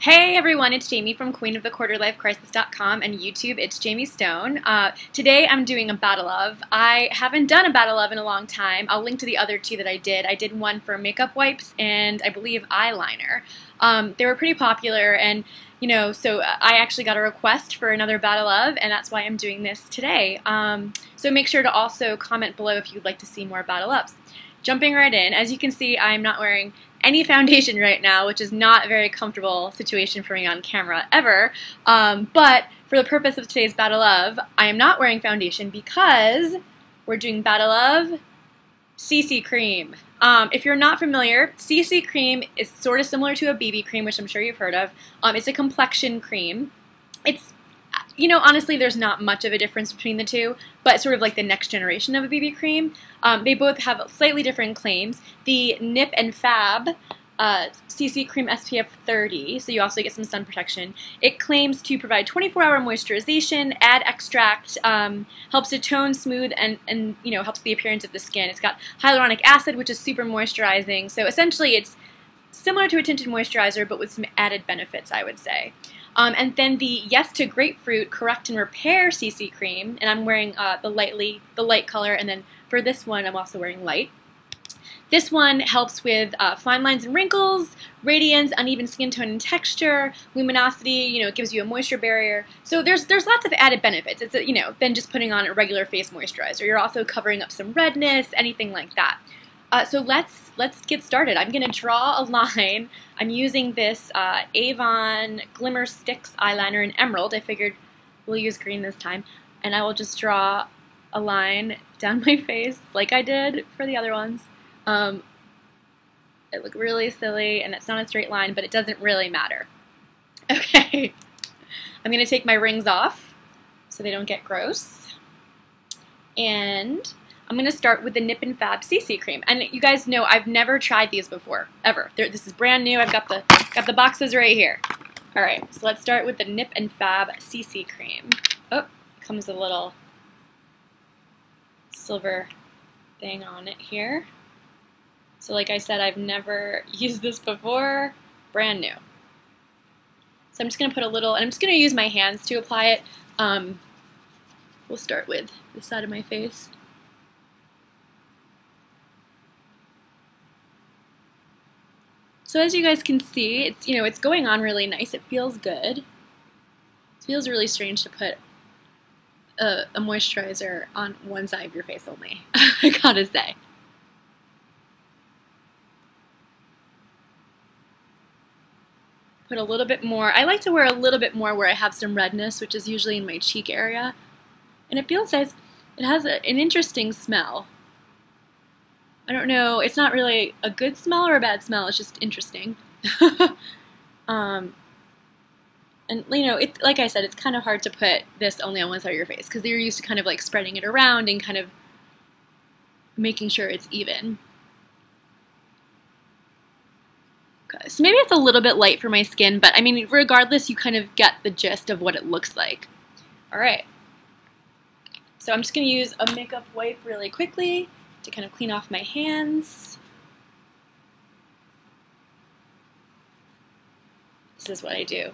Hey everyone, it's Jamie from Queen of the Quarterlife Crisis.com and YouTube. It's Jamie Stone. Today I'm doing a battle of. I haven't done a battle of in a long time. I'll link to the other two that I did. I did one for makeup wipes and I believe eyeliner. They were pretty popular, and you know, so I actually got a request for another battle of, and that's why I'm doing this today. So make sure to also comment below if you'd like to see more battle ups. Jumping right in, as you can see, I'm not wearing any foundation right now, which is not a very comfortable situation for me on camera ever, but for the purpose of today's battle of, I am not wearing foundation because we're doing battle of CC Cream. If you're not familiar, CC Cream is sort of similar to a BB cream, which I'm sure you've heard of. It's a complexion cream. It's, you know, honestly, there's not much of a difference between the two, but sort of like the next generation of a BB cream. They both have slightly different claims. The Nip + Fab CC Cream SPF 30, so you also get some sun protection. It claims to provide 24-hour moisturization, add extract, helps to tone, smooth, and you know, helps the appearance of the skin. It's got hyaluronic acid, which is super moisturizing. So essentially, it's similar to a tinted moisturizer, but with some added benefits, I would say. And then the Yes to Grapefruit Correct and Repair CC Cream, and I'm wearing the light color, and then for this one, I'm also wearing light. This one helps with fine lines and wrinkles, radiance, uneven skin tone and texture, luminosity, you know, it gives you a moisture barrier. So there's lots of added benefits. It's, you know, than just putting on a regular face moisturizer. You're also covering up some redness, anything like that. So let's get started. I'm going to draw a line. I'm using this Avon Glimmer Sticks eyeliner in Emerald. I figured we'll use green this time. And I will just draw a line down my face like I did for the other ones. It looked really silly, and it's not a straight line, but it doesn't really matter. Okay. I'm going to take my rings off so they don't get gross. And I'm going to start with the Nip + Fab CC Cream. And you guys know I've never tried these before, ever. This is brand new. I've got the boxes right here. All right, so let's start with the Nip + Fab CC Cream. Oh, comes a little silver thing on it here. So like I said, I've never used this before. Brand new. So I'm just going to put a little, and I'm just going to use my hands to apply it. We'll start with the side of my face. So as you guys can see, it's, you know, it's going on really nice. It feels good. It feels really strange to put a moisturizer on one side of your face only, I gotta say. Put a little bit more. I like to wear a little bit more where I have some redness, which is usually in my cheek area. And it feels nice. It has an interesting smell. I don't know, it's not really a good smell or a bad smell, it's just interesting. And you know, it, like I said, it's kind of hard to put this only on one side of your face because you're used to kind of like spreading it around and kind of making sure it's even. Okay, so maybe it's a little bit light for my skin, but I mean, regardless, you kind of get the gist of what it looks like. All right, so I'm just gonna use a makeup wipe really quickly to kind of clean off my hands. This is what I do.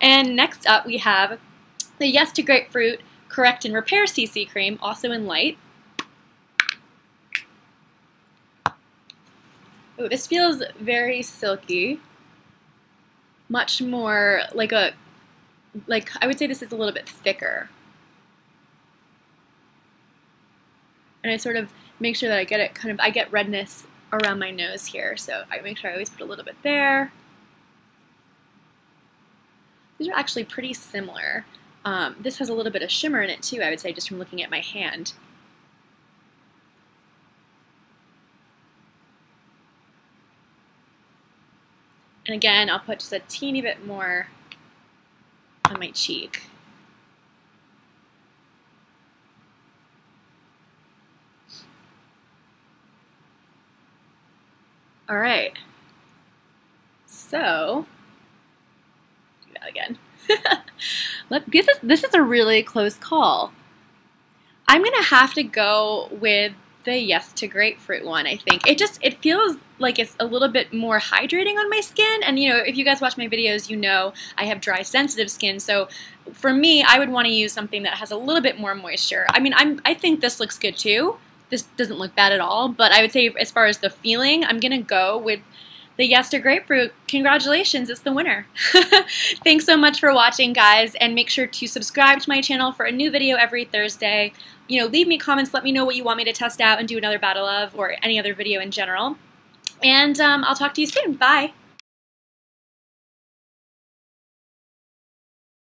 And next up we have the Yes to Grapefruit Correct and Repair CC Cream, also in light. Oh, this feels very silky. Much more like a, like I would say this is a little bit thicker. And I sort of make sure that I get it kind of, I get redness around my nose here, so I make sure I always put a little bit there. These are actually pretty similar. This has a little bit of shimmer in it too, I would say, just from looking at my hand. And again, I'll put just a teeny bit more on my cheek. All right, so do that again. This is a really close call. I'm gonna have to go with the Yes to Grapefruit one, I think. It feels like it's a little bit more hydrating on my skin. And, you know, if you guys watch my videos, you know I have dry, sensitive skin. So for me, I would want to use something that has a little bit more moisture. I mean, I think this looks good too. This doesn't look bad at all. But I would say as far as the feeling, I'm going to go with the Yes to Grapefruit. Congratulations, it's the winner. Thanks so much for watching, guys, and make sure to subscribe to my channel for a new video every Thursday. You know, leave me comments, let me know what you want me to test out and do another battle of, or any other video in general. And I'll talk to you soon. Bye.